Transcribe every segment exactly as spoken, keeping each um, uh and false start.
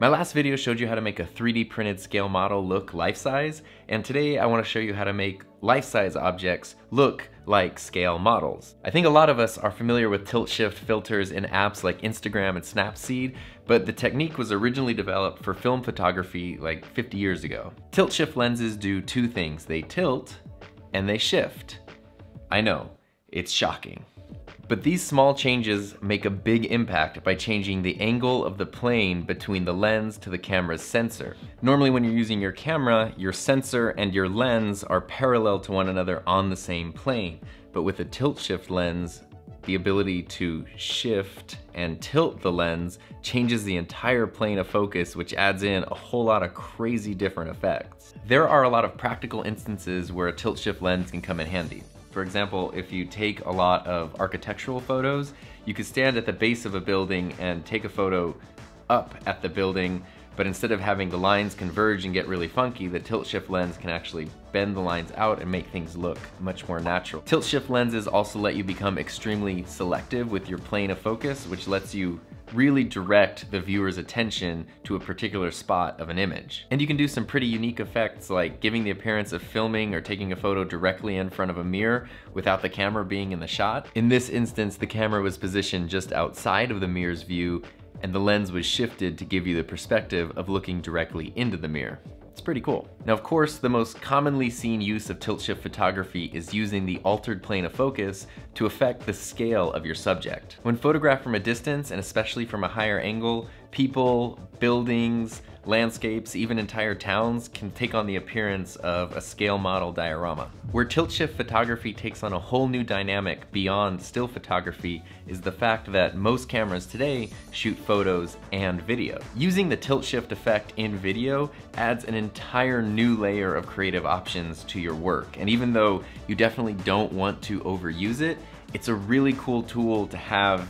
My last video showed you how to make a three D printed scale model look life-size, and today I want to show you how to make life-size objects look like scale models. I think a lot of us are familiar with tilt-shift filters in apps like Instagram and Snapseed, but the technique was originally developed for film photography like fifty years ago. Tilt-shift lenses do two things. They tilt and they shift. I know, it's shocking. But these small changes make a big impact by changing the angle of the plane between the lens to the camera's sensor. Normally when you're using your camera, your sensor and your lens are parallel to one another on the same plane. But with a tilt-shift lens, the ability to shift and tilt the lens changes the entire plane of focus, which adds in a whole lot of crazy different effects. There are a lot of practical instances where a tilt-shift lens can come in handy. For example, if you take a lot of architectural photos, you could stand at the base of a building and take a photo up at the building, but instead of having the lines converge and get really funky, the tilt-shift lens can actually bend the lines out and make things look much more natural. Tilt-shift lenses also let you become extremely selective with your plane of focus, which lets you really direct the viewer's attention to a particular spot of an image. And you can do some pretty unique effects like giving the appearance of filming or taking a photo directly in front of a mirror without the camera being in the shot. In this instance, the camera was positioned just outside of the mirror's view and the lens was shifted to give you the perspective of looking directly into the mirror. It's pretty cool. Now, of course, the most commonly seen use of tilt-shift photography is using the altered plane of focus to affect the scale of your subject. When photographed from a distance, and especially from a higher angle, people, buildings, landscapes, even entire towns can take on the appearance of a scale model diorama. Where tilt-shift photography takes on a whole new dynamic beyond still photography is the fact that most cameras today shoot photos and video. Using the tilt-shift effect in video adds an entire new layer of creative options to your work, and even though you definitely don't want to overuse it, it's a really cool tool to have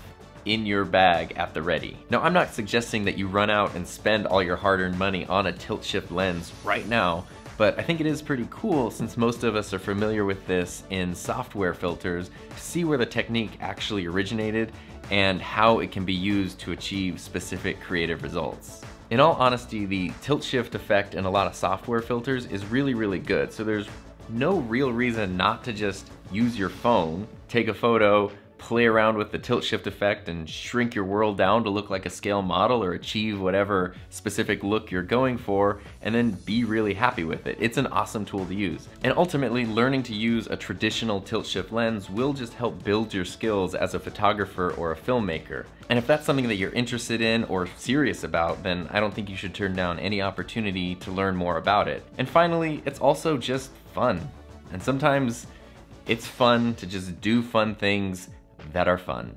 in your bag at the ready. Now, I'm not suggesting that you run out and spend all your hard-earned money on a tilt-shift lens right now, but I think it is pretty cool since most of us are familiar with this in software filters to see where the technique actually originated and how it can be used to achieve specific creative results. In all honesty, the tilt-shift effect in a lot of software filters is really, really good, so there's no real reason not to just use your phone, take a photo, play around with the tilt-shift effect and shrink your world down to look like a scale model or achieve whatever specific look you're going for, and then be really happy with it. It's an awesome tool to use. And ultimately, learning to use a traditional tilt-shift lens will just help build your skills as a photographer or a filmmaker. And if that's something that you're interested in or serious about, then I don't think you should turn down any opportunity to learn more about it. And finally, it's also just fun. And sometimes it's fun to just do fun things that are fun.